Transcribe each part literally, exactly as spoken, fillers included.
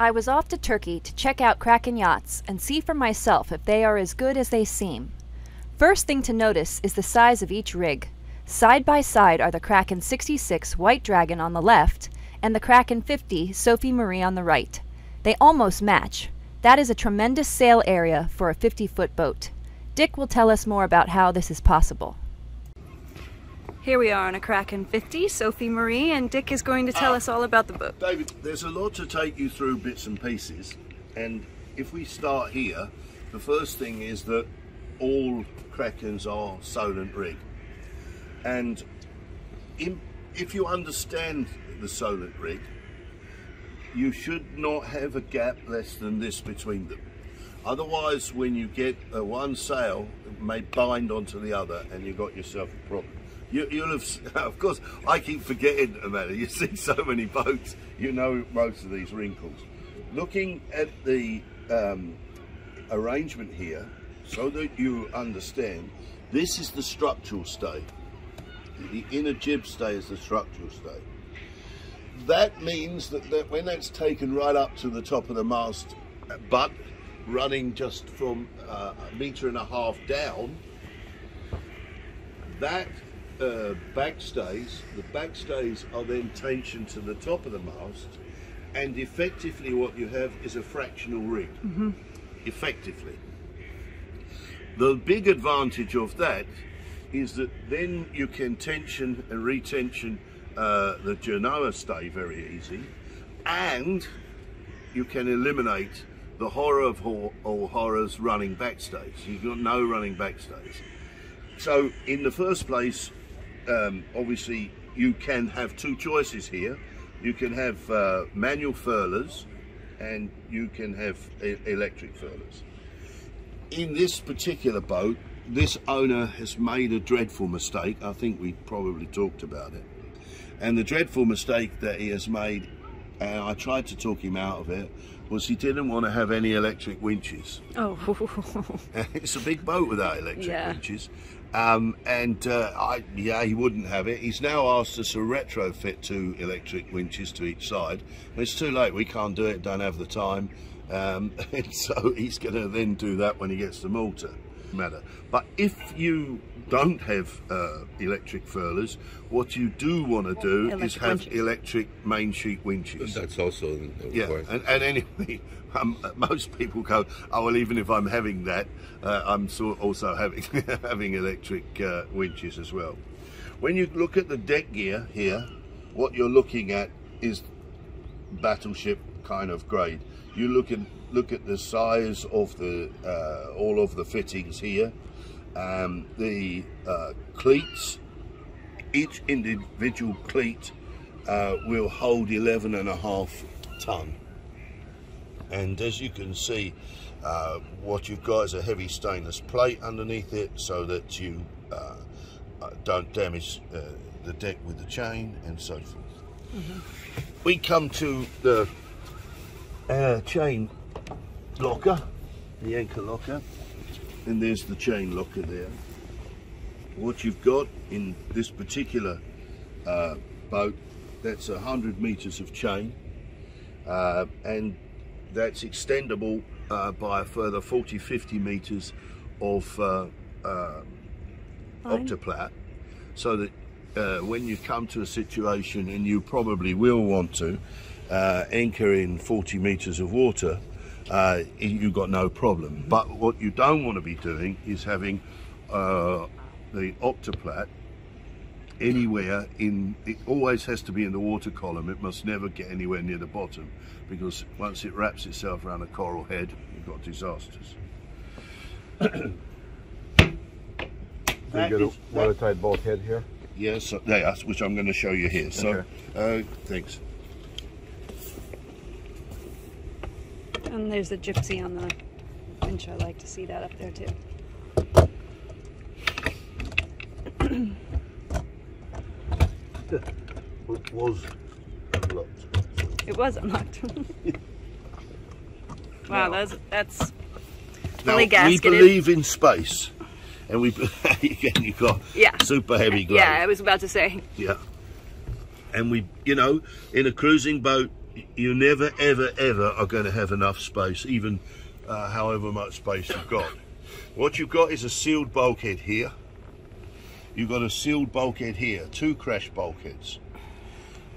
I was off to Turkey to check out Kraken Yachts and see for myself if they are as good as they seem. First thing to notice is the size of each rig. Side by side are the Kraken sixty-six White Dragon on the left and the Kraken fifty Sophie Marie on the right. They almost match. That is a tremendous sail area for a fifty-foot boat. Dick will tell us more about how this is possible. Here we are on a Kraken fifty, Sophie Marie, and Dick is going to tell uh, us all about the boat. David, there's a lot to take you through bits and pieces, and if we start here, the first thing is that all Krakens are Solent Rig. And in, if you understand the Solent Rig, you should not have a gap less than this between them. Otherwise, when you get uh, one sail, it may bind onto the other, and you've got yourself a problem. You, you'll have, of course, I keep forgetting, Amanda, you see so many boats, you know most of these wrinkles. Looking at the um, arrangement here, so that you understand, this is the structural stay. The inner jib stay is the structural stay. That means that, that when that's taken right up to the top of the mast, but running just from uh, a metre and a half down, that Uh, backstays, the backstays are then tensioned to the top of the mast, and effectively what you have is a fractional rig. Mm-hmm. Effectively. The big advantage of that is that then you can tension and retension uh, the Genoa stay very easy, and you can eliminate the horror of all, all horrors running backstays. You've got no running backstays. So in the first place, Um, obviously you can have two choices here. You can have uh, manual furlers and you can have e electric furlers. In this particular boat, this owner has made a dreadful mistake. I think we probably talked about it. And the dreadful mistake that he has made, and I tried to talk him out of it, was he didn't want to have any electric winches. Oh. It's a big boat without electric yeah. winches. Um, and uh, I, yeah, he wouldn't have it. He's now asked us to retrofit two electric winches to each side. It's too late, we can't do it, don't have the time. Um, and so he's going to then do that when he gets to Malta. Matter. But if you don't have uh, electric furlers, what you do want to do electric is have winches. electric main sheet winches. That's also yeah. And, and anyway, um, most people go, oh well, even if I'm having that, uh, I'm sort also having having electric uh, winches as well. When you look at the deck gear here, what you're looking at is battleship kind of grade. You look at look at the size of the uh, all of the fittings here, um, the uh, cleats. Each individual cleat uh, will hold eleven and a half ton, and as you can see, uh, what you've got is a heavy stainless plate underneath it so that you uh, don't damage uh, the deck with the chain and so forth. Mm-hmm. We come to the uh, chain locker, the anchor locker, and there's the chain locker there. What you've got in this particular uh, boat, that's one hundred meters of chain, uh, and that's extendable uh, by a further forty, fifty meters of uh, uh, octoplat, so that uh, when you come to a situation, and you probably will want to uh, anchor in forty meters of water, Uh, you've got no problem. But what you don't want to be doing is having uh, the octoplat anywhere in, it always has to be in the water column. It must never get anywhere near the bottom, because once it wraps itself around a coral head, you've got disasters. That you got a watertight bolt head here? Yes, yeah, so, which I'm going to show you here. So, okay. uh, thanks. And there's the gypsy on the winch. I like to see that up there too. It was unlocked. It was unlocked. Wow, that's that's fully gasketed. We believe in space, and we again you got yeah. super heavy glue. Yeah, I was about to say. Yeah, and we, you know, in a cruising boat, you never, ever, ever are going to have enough space, even uh, however much space you've got. What you've got is a sealed bulkhead here. You've got a sealed bulkhead here, two crash bulkheads.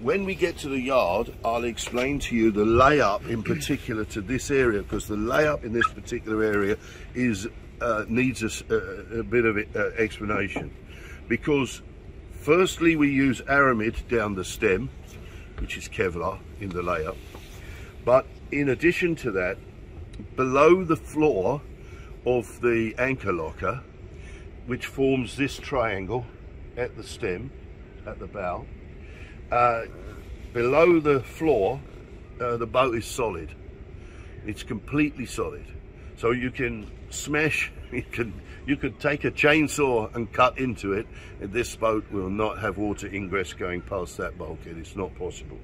When we get to the yard, I'll explain to you the layup in particular to this area, because the layup in this particular area is uh, needs a, a, a bit of it, uh, explanation. Because firstly, we use aramid down the stem, which is Kevlar in the layup. But in addition to that, below the floor of the anchor locker, which forms this triangle at the stem, at the bow, Uh, below the floor, uh, the boat is solid. It's completely solid. So you can smash, you can, you could take a chainsaw and cut into it, and this boat will not have water ingress going past that bulkhead. It's not possible.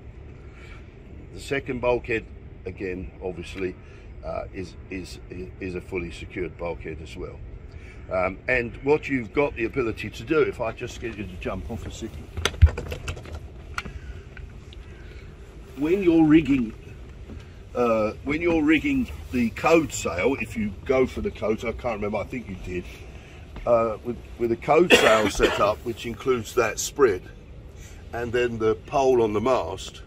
The second bulkhead, again, obviously, uh, is, is, is a fully secured bulkhead as well. Um, and what you've got the ability to do, if I just get you to jump off a second. When you're rigging, uh, when you're rigging the code sail, if you go for the code, I can't remember. I think you did uh, with with a code sail setup, which includes that spread and then the pole on the mast.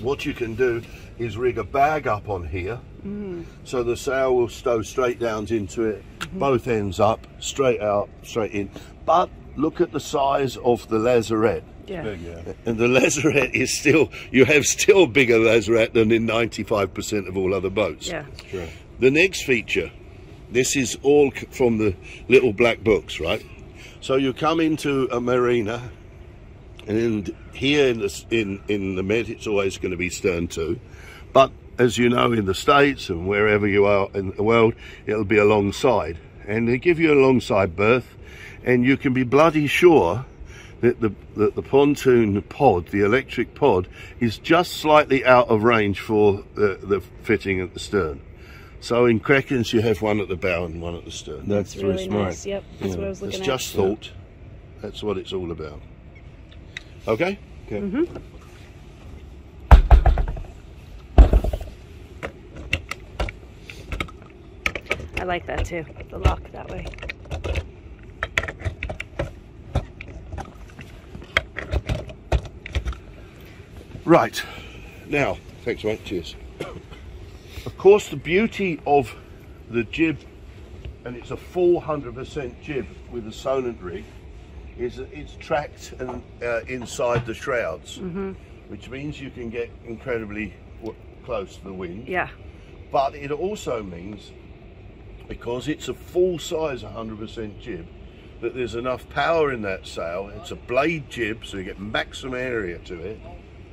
What you can do is rig a bag up on here, mm. so the sail will stow straight down into it, mm-hmm. both ends up, straight out, straight in. But look at the size of the lazarette. Yeah. Big, yeah. And the lazarette is still, you have still bigger lazarette than in ninety-five percent of all other boats. Yeah. That's true. The next feature, this is all from the little black books, right? So you come into a marina, and here in the, in, in the Med, it's always going to be stern to. But as you know, in the States and wherever you are in the world, it'll be alongside. And they give you a alongside berth, and you can be bloody sure that the, that the pontoon pod, the electric pod, is just slightly out of range for the, the fitting at the stern. So in Krakens you have one at the bow and one at the stern. That's, that's really smart. Nice. Yep, that's yeah. what I was looking it's at. It's just thought. That's what it's all about. Okay? Okay. Mm-hmm. I like that too, the lock that way. Right, now, thanks mate, cheers. Of course, the beauty of the jib, and it's a full one hundred percent jib with a Solent rig, is that it's tracked and, uh, inside the shrouds, mm-hmm. which means you can get incredibly w close to the wind. Yeah. But it also means, because it's a full size one hundred percent jib, that there's enough power in that sail. It's a blade jib, so you get maximum area to it.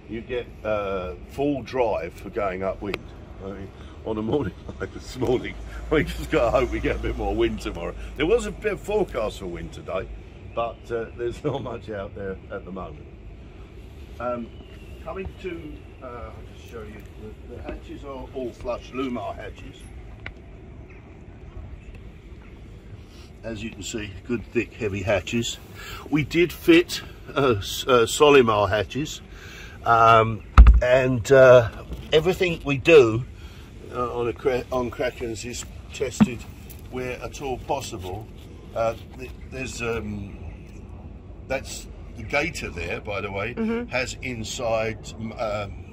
You get uh, full drive for going upwind. I mean, on a morning like this morning, we just got to hope we get a bit more wind tomorrow. There was a bit of forecast for wind today, but uh, there's not much out there at the moment. Um, coming to, uh, I'll just show you, the, the hatches are all flush, Lewmar hatches. As you can see, good thick heavy hatches. We did fit uh, uh, Solimar hatches. Um, and uh, everything we do uh, on, a, on Krakens is tested where at all possible. Uh, there's um, that's the gator there, by the way, mm-hmm. has inside. Um,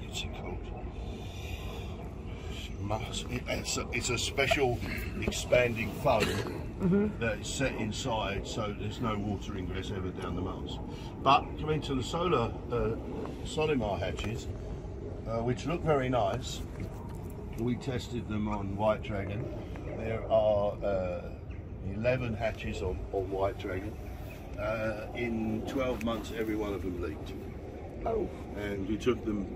what's it called? It's a, it's a special expanding foam mm-hmm. that is set inside, so there's no water ingress ever down the mast. But coming to the solar uh, Solimar hatches, uh, which look very nice, we tested them on White Dragon. There are uh, eleven hatches on, on White Dragon. Uh, in twelve months, every one of them leaked. Oh. And we took them.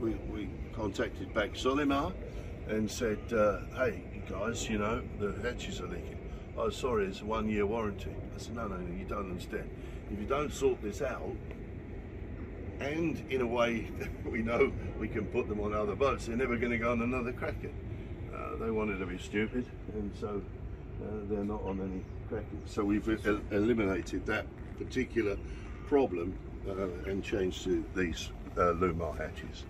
We, we contacted back Solimar and said, uh, hey guys, you know, the hatches are leaking. Oh, sorry, it's a one year warranty. I said, no, no, no, you don't understand. If you don't sort this out, and in a way we know we can put them on other boats, they're never going to go on another Kraken. Uh, they wanted to be stupid, and so uh, they're not on any Kraken. So we've el eliminated that particular problem uh, and changed to these uh, Lewmar hatches.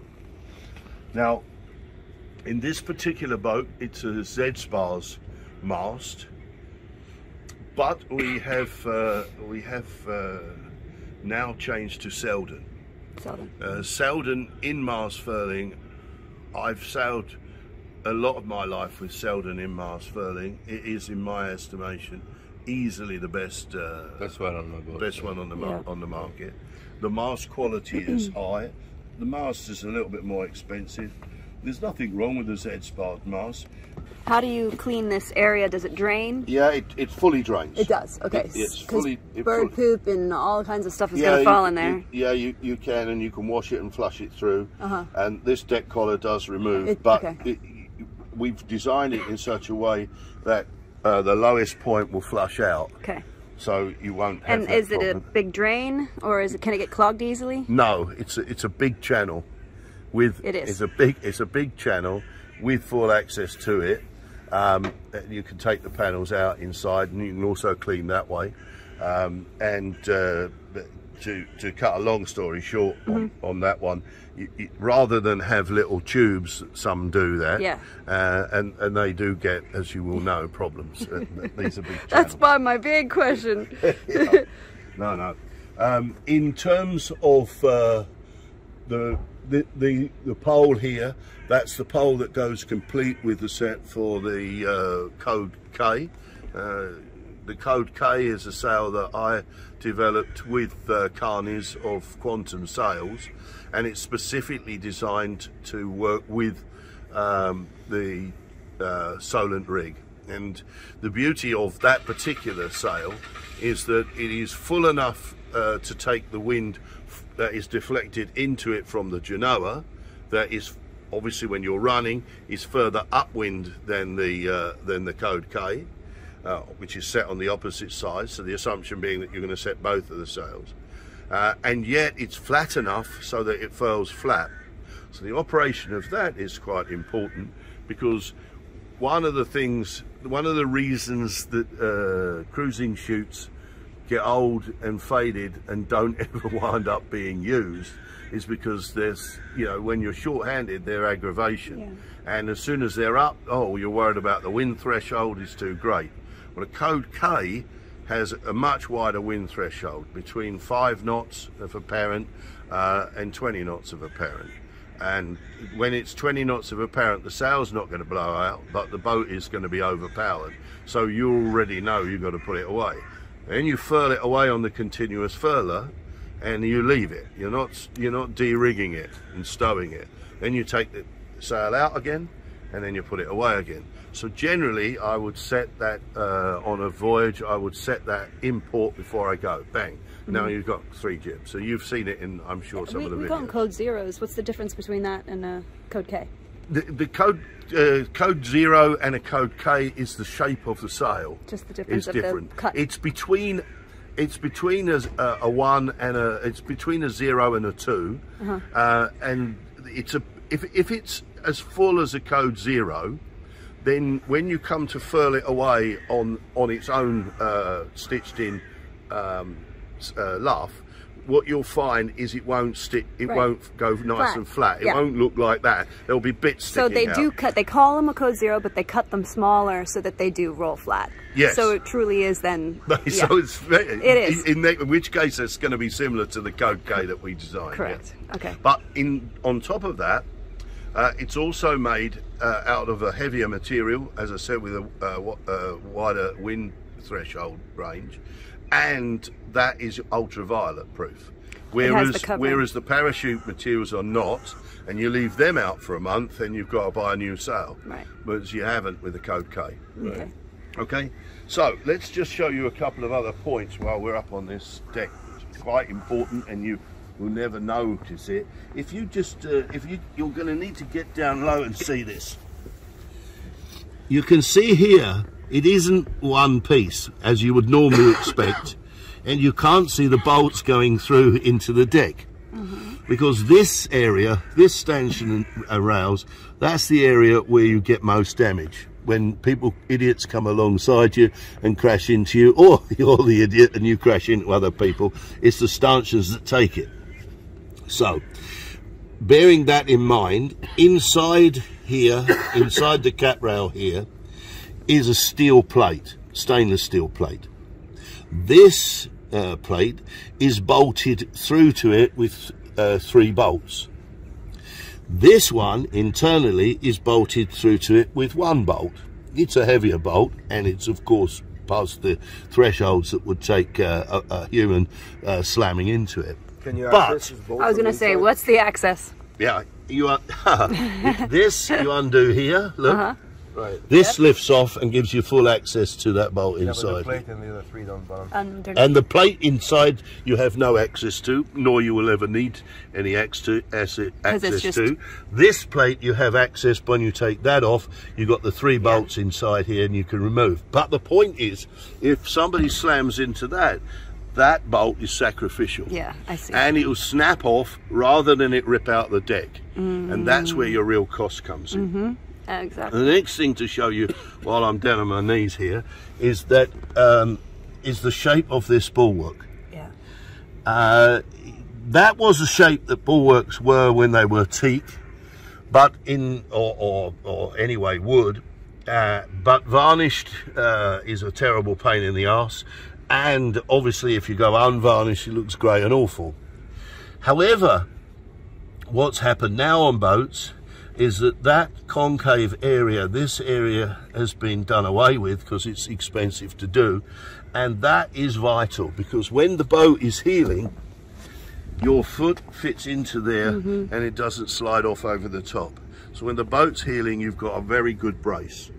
Now, in this particular boat, it's a Z Spars mast, but we have uh, we have uh, now changed to Selden. Selden. Uh, Selden in mast furling. I've sailed a lot of my life with Selden in mast furling. It is, in my estimation, easily the best uh, best one on the boat, best one on the yeah. on the market. The mast quality is high. The mast is a little bit more expensive. There's nothing wrong with the Z Spars mast. How do you clean this area? Does it drain? Yeah, it, it fully drains. It does, okay. It, it's fully... It bird fully, poop and all kinds of stuff is yeah, going to fall in there. You, yeah, you, you can, and you can wash it and flush it through. Uh-huh. And this deck collar does remove, it, but okay. it, we've designed it in such a way that uh, the lowest point will flush out. Okay. So you won't have And is problem. It a big drain, or is it, can it get clogged easily? No, it's a, it's a big channel. With, it is. It's a big, it's a big channel with full access to it. Um, you can take the panels out inside, and you can also clean that way. Um, and uh, to to cut a long story short mm-hmm. on, on that one, you, you, rather than have little tubes, some do that. Yeah. Uh, and and they do get, as you will know, problems. These are big channels. That's by my big question. yeah. No, no. Um, in terms of uh, the. The, the the pole here, that's the pole that goes complete with the set for the uh, Code K. Uh, the Code K is a sail that I developed with uh, Carnies of Quantum Sails, and it's specifically designed to work with um, the uh, Solent Rig. And the beauty of that particular sail is that it is full enough uh, to take the wind that is deflected into it from the Genoa, that is obviously when you're running is further upwind than the uh, than the Code K, uh, which is set on the opposite side, so the assumption being that you're going to set both of the sails, uh, and yet it's flat enough so that it furls flat. So the operation of that is quite important, because one of the things one of the reasons that uh, cruising chutes get old and faded and don't ever wind up being used is because there's, you know, when you're short-handed, they're aggravation. Yeah. And as soon as they're up, oh, you're worried about the wind threshold is too great. Well, a Code K has a much wider wind threshold, between five knots of apparent uh, and twenty knots of apparent. And when it's twenty knots of apparent, the sail's not going to blow out, but the boat is going to be overpowered. So you already know you've got to put it away. Then you furl it away on the continuous furler, and you leave it. You're not you're not de-rigging it and stowing it. Then you take the sail out again, and then you put it away again. So generally, I would set that uh, on a voyage. I would set that import before I go. Bang. Mm-hmm. Now you've got three jibs. So you've seen it in, I'm sure, yeah, some we, of the we've videos. We've got Code Zeros. What's the difference between that and a Code K? The, the code uh, code zero and a Code K is the shape of the sail. Just the difference is of different. The cut. It's between, it's between a, a one and a it's between a zero and a two, uh-huh. uh, and it's a if if it's as full as a Code Zero, then when you come to furl it away on on its own uh, stitched in um, uh, luff, what you'll find is it won't stick, it right. won't go nice flat. and flat. It yeah. won't look like that. There'll be bits sticking out. So they out. do cut, they call them a Code Zero, but they cut them smaller so that they do roll flat. Yes. So it truly is then. yeah. So it's, it is. In, in which case it's going to be similar to the Code K that we designed. Correct. Yeah. Okay. But in on top of that, uh, it's also made uh, out of a heavier material, as I said, with a uh, uh, wider wind threshold range. And that is ultraviolet proof, whereas the whereas the parachute materials are not, and you leave them out for a month and you've got to buy a new sail, right. but you haven't with the Code K. Right. Okay. Okay, so let's just show you a couple of other points while we're up on this deck. It's quite important, and you will never notice it if you just uh, if you you're going to need to get down low and see this. You can see here it isn't one piece, as you would normally expect, and you can't see the bolts going through into the deck. Mm-hmm. Because this area, this stanchion and rails, that's the area where you get most damage. When people, idiots, come alongside you and crash into you, or you're the idiot and you crash into other people, it's the stanchions that take it. So, bearing that in mind, inside here, inside the cap rail here, is a steel plate, stainless steel plate. This uh, plate is bolted through to it with uh, three bolts. This one internally is bolted through to it with one bolt. It's a heavier bolt, and it's of course past the thresholds that would take uh, a, a human uh, slamming into it. Can you access this bolt? I was going to say, what's the access? Yeah, you are, this you undo here. Look, uh-huh. Right. This yep. lifts off and gives you full access to that bolt yeah, inside. But the plate and the other three don't bounce. And, and the plate inside you have no access to, nor you will ever need any access to. Access to. This plate you have access, when you take that off, you've got the three bolts yeah. inside here and you can remove. But the point is, if somebody slams into that, that bolt is sacrificial. Yeah, I see. And it will snap off rather than it rip out the deck. Mm. And that's where your real cost comes in. Mm-hmm. Exactly. The next thing to show you while I'm down on my knees here is that um, is the shape of this bulwark. Yeah. Uh, that was the shape that bulwarks were when they were teak, but in or or, or anyway wood, uh, but varnished uh, is a terrible pain in the arse, and obviously if you go unvarnished, it looks grey and awful. However, what's happened now on boats is that that concave area, this area has been done away with because it's expensive to do, and that is vital because when the boat is heeling, your foot fits into there mm-hmm. and it doesn't slide off over the top. So when the boat's heeling, you've got a very good brace.